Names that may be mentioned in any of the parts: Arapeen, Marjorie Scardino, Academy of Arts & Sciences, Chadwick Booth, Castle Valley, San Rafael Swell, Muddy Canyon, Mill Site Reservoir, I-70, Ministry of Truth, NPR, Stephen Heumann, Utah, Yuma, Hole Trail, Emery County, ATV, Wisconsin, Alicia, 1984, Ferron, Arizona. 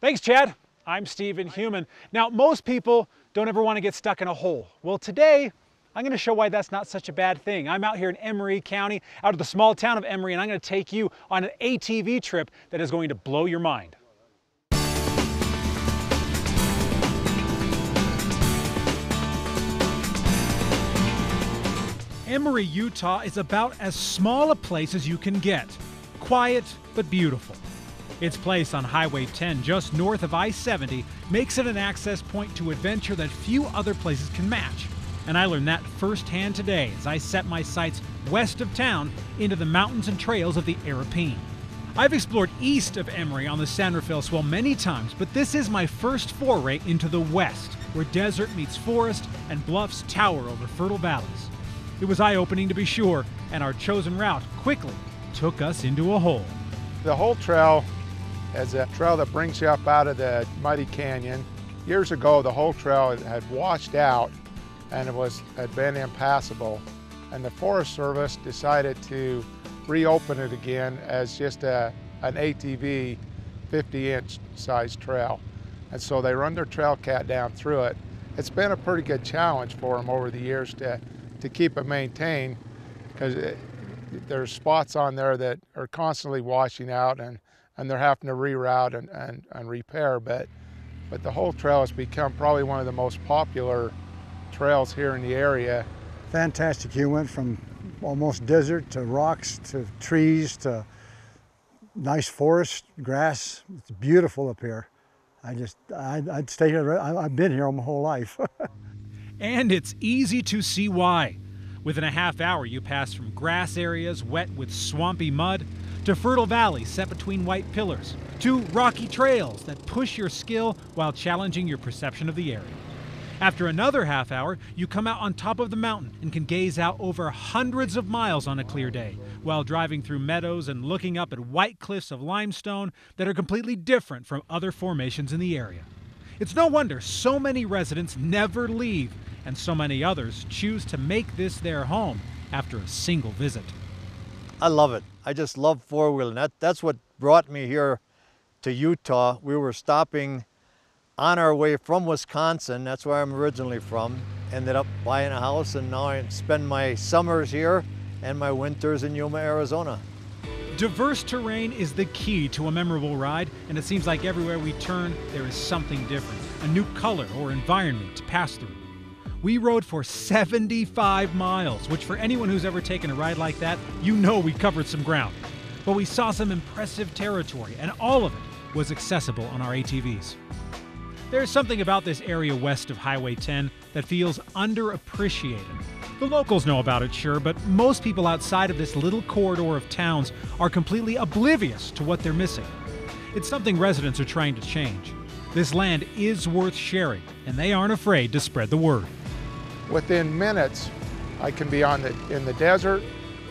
Thanks, Chad. I'm Stephen Heumann. Now, most people don't ever want to get stuck in a hole. Well, today, I'm going to show why that's not such a bad thing. I'm out here in Emery County, out of the small town of Emery, and I'm going to take you on an ATV trip that is going to blow your mind. Emery, Utah is about as small a place as you can get. Quiet, but beautiful. Its place on Highway 10, just north of I-70, makes it an access point to adventure that few other places can match. And I learned that firsthand today as I set my sights west of town into the mountains and trails of the Arapeen. I've explored east of Emery on the San Rafael Swell many times, but this is my first foray into the west, where desert meets forest and bluffs tower over fertile valleys. It was eye-opening to be sure, and our chosen route quickly took us into a hole. The Hole Trail is a trail that brings you up out of the Muddy Canyon. Years ago, the Hole Trail had washed out and it had been impassable. And the Forest Service decided to reopen it again as just an ATV 50-inch size trail. And so they run their trail cat down through it. It's been a pretty good challenge for them over the years to keep it maintained, because there's spots on there that are constantly washing out and they're having to reroute and repair. But the Hole Trail has become probably one of the most popular trails here in the area. Fantastic. You went from almost desert to rocks to trees to nice forest, grass. It's beautiful up here. I'd stay here. I've been here all my whole life. And it's easy to see why. Within a half hour, you pass from grass areas wet with swampy mud to fertile valleys set between white pillars, to rocky trails that push your skill while challenging your perception of the area. After another half hour, you come out on top of the mountain and can gaze out over hundreds of miles on a clear day, while driving through meadows and looking up at white cliffs of limestone that are completely different from other formations in the area. It's no wonder so many residents never leave, and so many others choose to make this their home after a single visit. I love it. I just love four-wheeling. That's what brought me here to Utah. We were stopping on our way from Wisconsin. That's where I'm originally from. Ended up buying a house, and now I spend my summers here and my winters in Yuma, Arizona. Diverse terrain is the key to a memorable ride, and it seems like everywhere we turn, there is something different, a new color or environment to pass through. We rode for 75 miles, which for anyone who's ever taken a ride like that, you know we covered some ground. But we saw some impressive territory, and all of it was accessible on our ATVs. There's something about this area west of Highway 10 that feels underappreciated. The locals know about it, sure, but most people outside of this little corridor of towns are completely oblivious to what they're missing. It's something residents are trying to change. This land is worth sharing, and they aren't afraid to spread the word. Within minutes, I can be in the desert,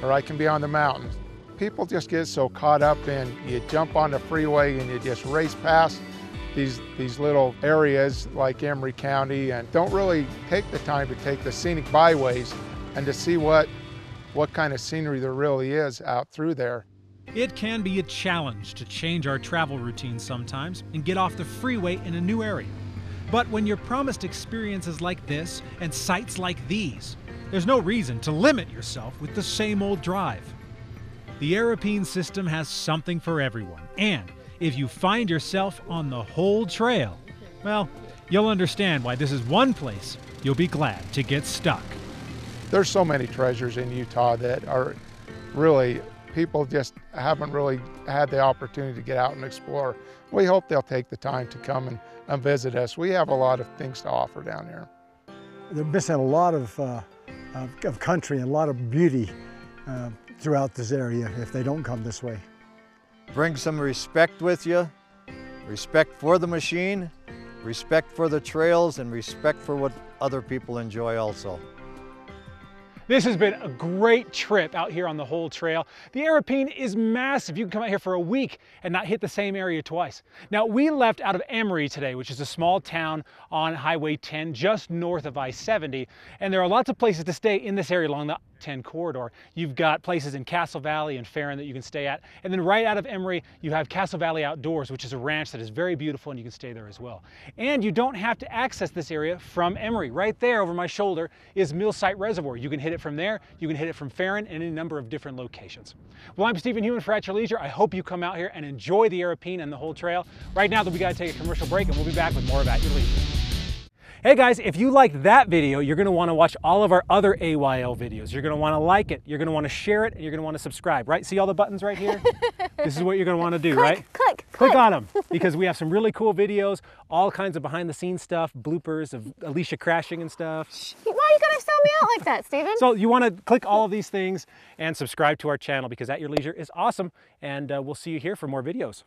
or I can be on the mountains. People just get so caught up in, you jump on the freeway and you just race past these little areas like Emery County, and don't really take the time to take the scenic byways and to see what kind of scenery there really is out through there. It can be a challenge to change our travel routine sometimes and get off the freeway in a new area. But when you're promised experiences like this and sights like these, there's no reason to limit yourself with the same old drive. The Arapeen system has something for everyone, and if you find yourself on the Hole Trail, well, you'll understand why this is one place you'll be glad to get stuck. There's so many treasures in Utah that are really, people just haven't really had the opportunity to get out and explore. We hope they'll take the time to come and visit us. We have a lot of things to offer down here. They're missing a lot of country and a lot of beauty throughout this area if they don't come this way. Bring some respect with you, respect for the machine, respect for the trails, and respect for what other people enjoy also. This has been a great trip out here on the Hole Trail. The Arapeen is massive. You can come out here for a week and not hit the same area twice. Now, we left out of Emery today, which is a small town on Highway 10, just north of I-70. And there are lots of places to stay in this area along the 10 corridor. You've got places in Castle Valley and Ferron that you can stay at. And then right out of Emery, you have Castle Valley Outdoors, which is a ranch that is very beautiful, and you can stay there as well. And you don't have to access this area from Emery. Right there over my shoulder is Mill Site Reservoir. You can hit it from there. You can hit it from Ferron and any number of different locations. Well, I'm Stephen Heumann for At Your Leisure. I hope you come out here and enjoy the Arapeen and the Hole Trail. Right now, we got to take a commercial break, and we'll be back with more of At Your Leisure. Hey guys, if you liked that video, you're going to want to watch all of our other AYL videos. You're going to want to like it, you're going to want to share it, and you're going to want to subscribe, right? See all the buttons right here? This is what you're going to want to do, click, right? Click on them, because we have some really cool videos, all kinds of behind-the-scenes stuff, bloopers of Alicia crashing and stuff. Why are you going to sell me out like that, Stephen? So you want to click all of these things and subscribe to our channel, because At Your Leisure is awesome, and we'll see you here for more videos.